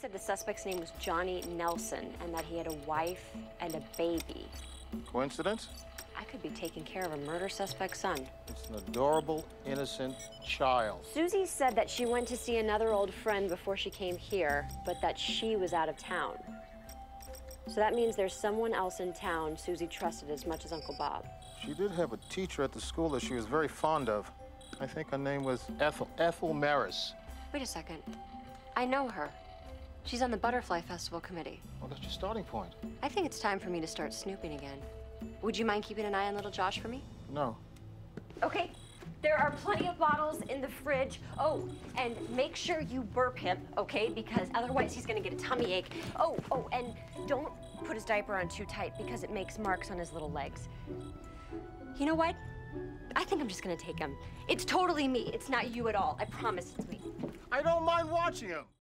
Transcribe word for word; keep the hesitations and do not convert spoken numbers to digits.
said the suspect's name was Johnny Nelson and that he had a wife and a baby. Coincidence? I could be taking care of a murder suspect's son. It's an adorable, innocent child. Susie said that she went to see another old friend before she came here, but that she was out of town. So that means there's someone else in town Susie trusted as much as Uncle Bob. She did have a teacher at the school that she was very fond of. I think her name was Ethel, Ethel Maris. Wait a second. I know her. She's on the Butterfly Festival committee. Well, that's your starting point. I think it's time for me to start snooping again. Would you mind keeping an eye on little Josh for me? No. Okay, there are plenty of bottles in the fridge. Oh, and make sure you burp him, okay? Because otherwise he's gonna get a tummy ache. Oh, oh, and don't put his diaper on too tight because it makes marks on his little legs. You know what? I think I'm just gonna take him. It's totally me. It's not you at all. I promise it's me. I don't mind watching him.